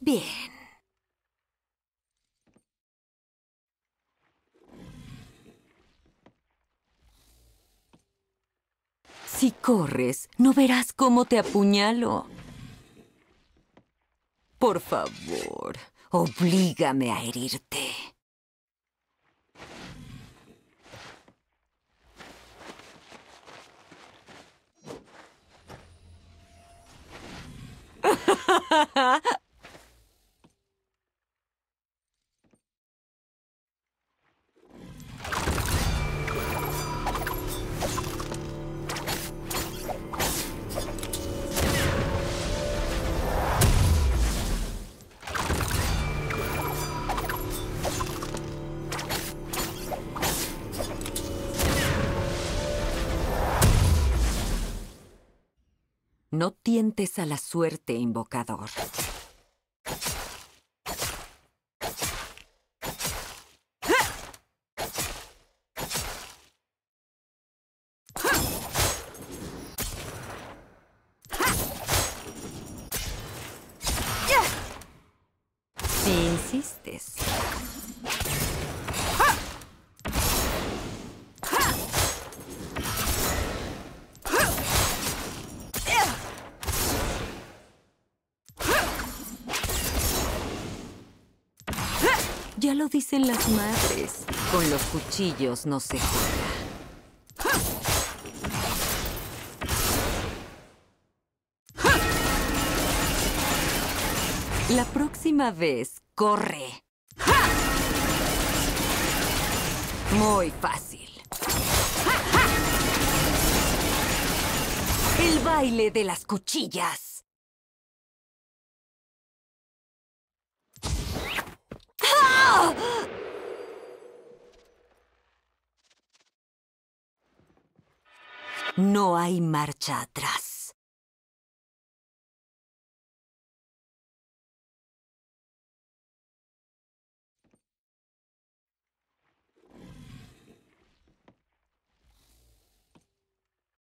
Bien. Si corres, no verás cómo te apuñalo. Por favor, oblígame a herirte. No tientes a la suerte, invocador. Si insistes. Ya lo dicen las madres. Con los cuchillos no se juega. La próxima vez, corre. Muy fácil. El baile de las cuchillas. No hay marcha atrás.